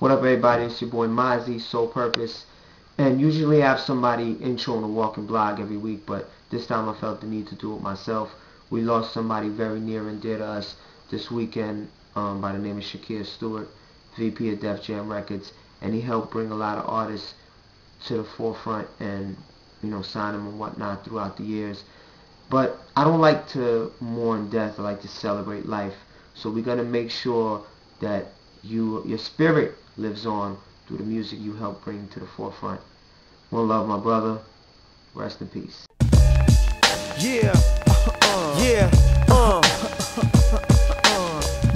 What up, everybody? It's your boy Mazzi, Soul Purpose. And usually I have somebody intro on the Walking Blog every week, but this time I felt the need to do it myself. We lost somebody very near and dear to us this weekend by the name of Shakir Stewart, VP of Def Jam Records, and he helped bring a lot of artists to the forefront and, you know, sign them and whatnot throughout the years. But I don't like to mourn death. I like to celebrate life. So we're going to make sure that your spirit lives on through the music you help bring to the forefront. One love, my brother. Rest in peace. Yeah. Yeah.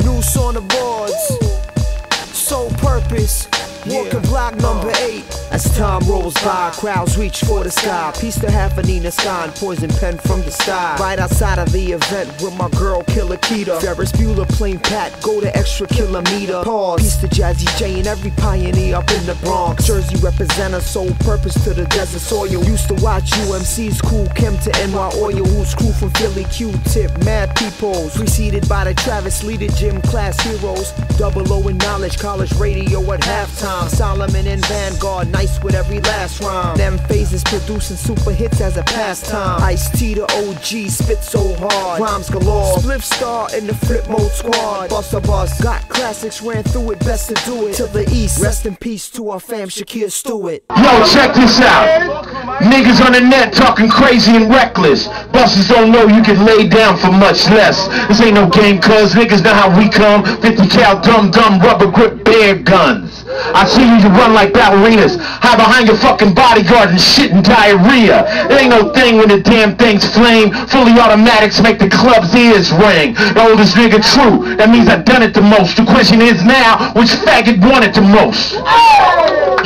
Noose on the boards. Soul Purpose. Walking block number 8. As time rolls by, crowds reach for the sky. Peace to half a Nina Sky and Poison Pen from the sky. Right outside of the event with my girl Killer Keita. Ferris Bueller playing Pat, go the extra kilometer. Pause. Peace to Jazzy J and every pioneer up in the Bronx. Jersey represent a Soul Purpose to the desert soil. Used to watch UMC's Cool Kim to NY Oil, who's crew from Philly, Q-Tip, Mad Peoples. Preceded by the Travis Lee, the Gym Class Heroes. Double O in knowledge, college radio at halftime. Solomon and Vanguard, nice with every last rhyme. Them phases producing super hits as a pastime. Ice-T the OG, spit so hard, rhymes galore. Split star in the flip mode squad. Busta Bust, got classics, ran through it, best to do it. To the east, rest in peace to our fam, Shakir Stewart. Yo, check this out. Niggas on the net talking crazy and reckless. Busters don't know you get laid down for much less. This ain't no game, cuz niggas know how we come. 50 cal dumb rubber grip bear guns. I see you run like ballerinas, hide behind your fucking bodyguard and shit and diarrhea. It ain't no thing when the damn things flame. Fully automatics make the club's ears ring. The oldest nigga true, that means I done it the most. The question is now, which faggot wanted the most?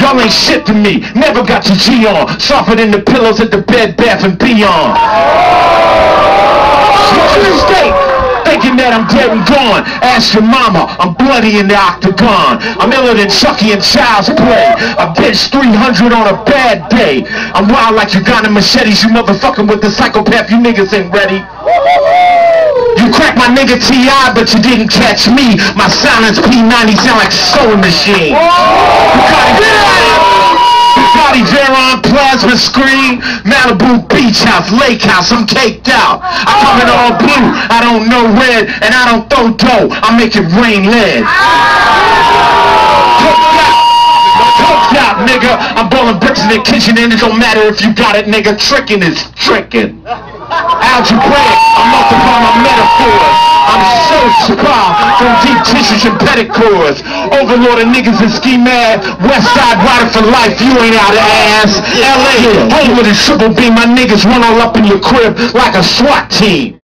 Y'all ain't shit to me, never got your G on. Softer than the pillows at the Bed Bath and Beyond. You're in the state thinking that I'm dead and gone. Ask your mama, I'm bloody in the octagon. I'm iller than Chucky and Child's Play. I bitched 300 on a bad day. I'm wild like Uganda machetes. You motherfucking with the psychopath, you niggas ain't ready. You cracked my nigga T.I, but you didn't catch me. My silence P90 sound like a sewing machine. Bugatti Veyron, plasma screen, Malibu beach house, lake house, I'm caked out. I come in all blue, I don't know red, and I don't throw dough, I make it rain lead. Coked out, nigga, I'm boiling bricks in the kitchen and it don't matter if you got it, nigga, trickin' is trickin'. Algebraic, I multiply my metaphors. I'm so spa from deep tissues and pedicures. Overlord of niggas and ski mad. West side rider for life, you ain't out of ass. LA, home with a triple B, my niggas run all up in your crib like a SWAT team.